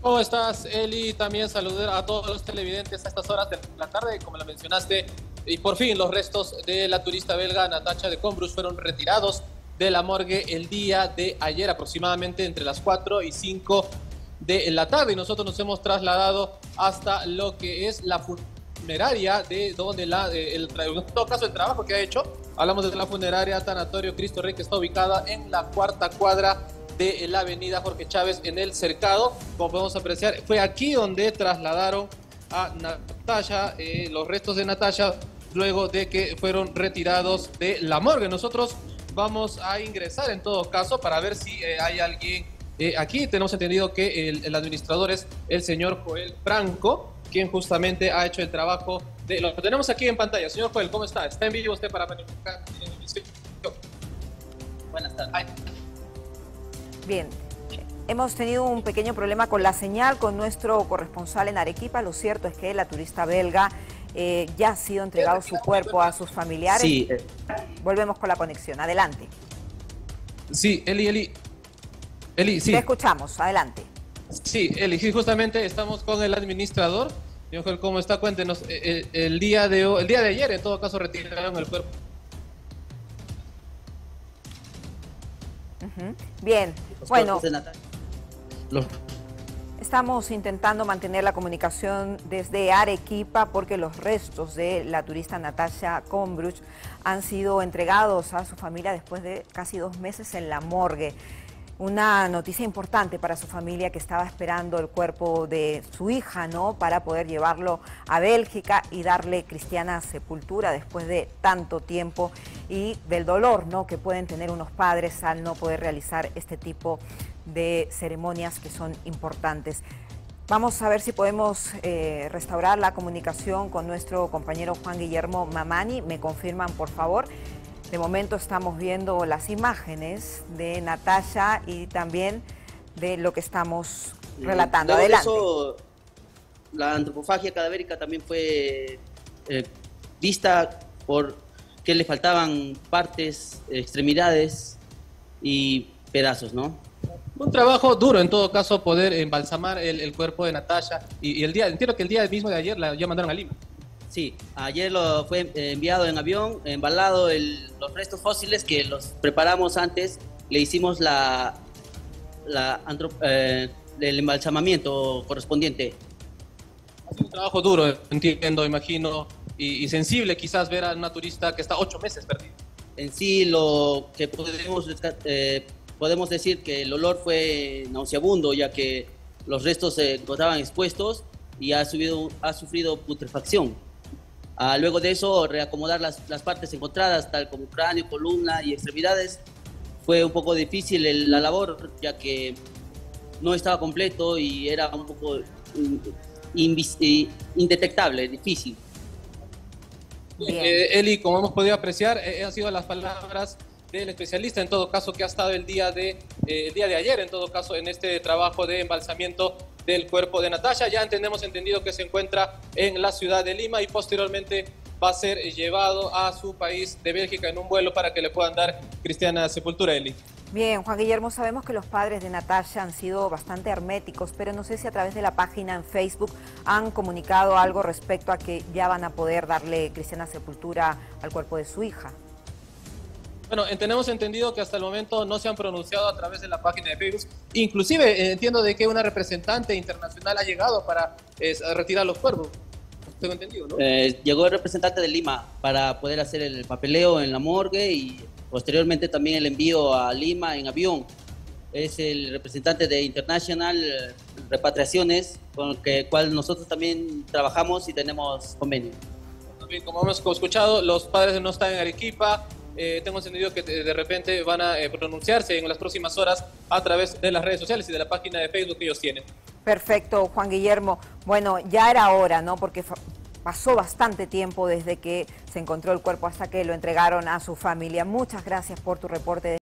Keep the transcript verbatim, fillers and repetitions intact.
¿Cómo estás, Eli? También saludar a todos los televidentes a estas horas de la tarde, como la mencionaste. Y por fin, los restos de la turista belga Natacha de Crombrugghe fueron retirados de la morgue el día de ayer, aproximadamente entre las cuatro y cinco de la tarde. Y nosotros nos hemos trasladado hasta lo que es la funeraria, de donde la, de, el, en todo caso el trabajo que ha hecho. Hablamos de la funeraria Tanatorio Cristo Rey, que está ubicada en la cuarta cuadra de la avenida Jorge Chávez, en el Cercado. Como podemos apreciar, fue aquí donde trasladaron a Natacha, eh, los restos de Natacha, luego de que fueron retirados de la morgue. Nosotros vamos a ingresar en todo caso para ver si eh, hay alguien eh, aquí. Tenemos entendido que el, el administrador es el señor Joel Franco, quien justamente ha hecho el trabajo de... Lo tenemos aquí en pantalla. Señor Joel, ¿cómo está? ¿Está en vivo usted para planificar? Buenas tardes. Ay. Bien, hemos tenido un pequeño problema con la señal, con nuestro corresponsal en Arequipa. Lo cierto es que la turista belga eh, ya ha sido entregado su cuerpo a sus familiares. Sí. Volvemos con la conexión. Adelante. Sí, Eli, Eli. Eli, sí. Te escuchamos. Adelante. Sí, Eli, sí, justamente estamos con el administrador. ¿Cómo está? Cuéntenos. El, el, día de, el día de ayer, en todo caso, retiraron el cuerpo. Uh-huh. Bien, los bueno, los... estamos intentando mantener la comunicación desde Arequipa porque los restos de la turista Natacha Crombrugghe han sido entregados a su familia después de casi dos meses en la morgue. Una noticia importante para su familia, que estaba esperando el cuerpo de su hija, ¿no?, para poder llevarlo a Bélgica y darle cristiana sepultura después de tanto tiempo y del dolor, ¿no?, que pueden tener unos padres al no poder realizar este tipo de ceremonias que son importantes. Vamos a ver si podemos eh, restaurar la comunicación con nuestro compañero Juan Guillermo Mamani. Me confirman, por favor. De momento estamos viendo las imágenes de Natacha y también de lo que estamos relatando. De eso, la antropofagia cadavérica también fue eh, vista por que le faltaban partes, extremidades y pedazos, ¿no? Un trabajo duro, en todo caso, poder embalsamar el, el cuerpo de Natacha. Y, y el día, entiendo que el día mismo de ayer la, ya mandaron a Lima. Sí, ayer lo fue enviado en avión, embalado el, los restos fósiles que los preparamos antes. Le hicimos la, la eh, el embalsamamiento correspondiente. Ha sido un trabajo duro, entiendo, imagino, y, y sensible quizás ver a una turista que está ocho meses perdida. En sí, lo que podemos, eh, podemos decir que el olor fue nauseabundo, ya que los restos se encontraban expuestos y ha, subido, ha sufrido putrefacción. Ah, luego de eso, reacomodar las, las partes encontradas, tal como cráneo, columna y extremidades. Fue un poco difícil el, la labor, ya que no estaba completo y era un poco in, in, indetectable, difícil. Eh, Eli, como hemos podido apreciar, eh, han sido las palabras del especialista, en todo caso, que ha estado el día, de, eh, el día de ayer, en todo caso, en este trabajo de embalsamiento del cuerpo de Natacha. Ya tenemos entendido que se encuentra en la ciudad de Lima y posteriormente va a ser llevado a su país de Bélgica en un vuelo para que le puedan dar cristiana sepultura, Eli. Bien, Juan Guillermo, sabemos que los padres de Natacha han sido bastante herméticos, pero no sé si a través de la página en Facebook han comunicado algo respecto a que ya van a poder darle cristiana sepultura al cuerpo de su hija. Bueno, tenemos entendido que hasta el momento no se han pronunciado a través de la página de Facebook. Inclusive, entiendo de que una representante internacional ha llegado para es, retirar los cuerpos. Tengo entendido, ¿no? Eh, llegó el representante de Lima para poder hacer el papeleo en la morgue y posteriormente también el envío a Lima en avión. Es el representante de International Repatriaciones, con el cual nosotros también trabajamos y tenemos convenio. Bien, como hemos escuchado, los padres no están en Arequipa. Eh, tengo entendido que de repente van a eh, pronunciarse en las próximas horas a través de las redes sociales y de la página de Facebook que ellos tienen. Perfecto, Juan Guillermo. Bueno, ya era hora, ¿no? Porque pasó bastante tiempo desde que se encontró el cuerpo hasta que lo entregaron a su familia. Muchas gracias por tu reporte.